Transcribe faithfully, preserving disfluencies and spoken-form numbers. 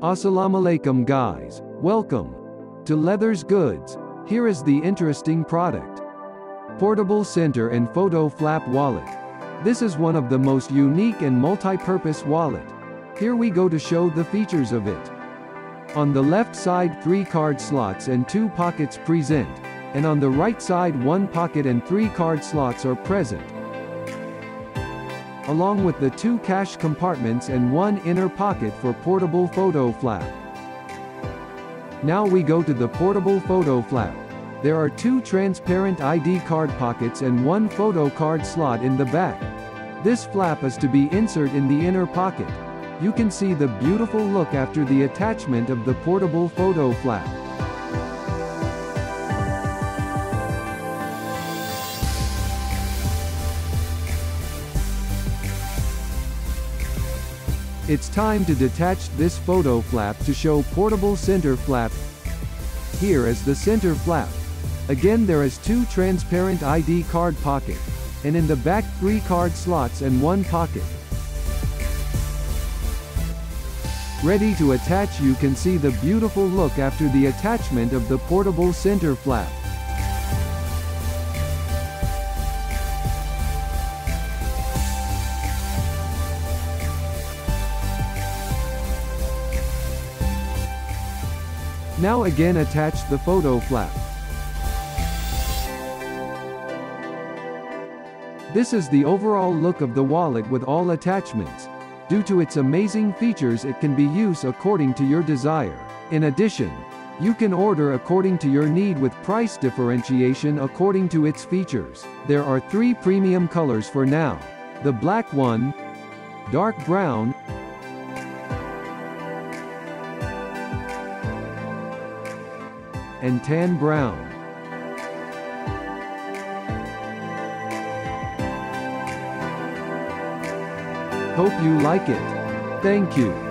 Assalamu alaikum guys, welcome to Leather Goods. Here is the interesting product. Portable center and photo flap wallet. This is one of the most unique and multi-purpose wallet. Here we go to show the features of it. On the left side three card slots and two pockets present, and on the right side one pocket and three card slots are present, along with the two cash compartments and one inner pocket for portable photo flap. Now we go to the portable photo flap. There are two transparent I D card pockets and one photo card slot in the back. This flap is to be inserted in the inner pocket. You can see the beautiful look after the attachment of the portable photo flap. It's time to detach this photo flap to show portable center flap. Here is the center flap. Again there is two transparent I D card pocket, and in the back three card slots and one pocket. Ready to attach, you can see the beautiful look after the attachment of the portable center flap. Now again attach the photo flap. This is the overall look of the wallet with all attachments. Due to its amazing features, it can be used according to your desire. In addition, you can order according to your need with price differentiation according to its features. There are three premium colors for now. The black one, dark brown, and tan brown. Hope you like it. Thank you.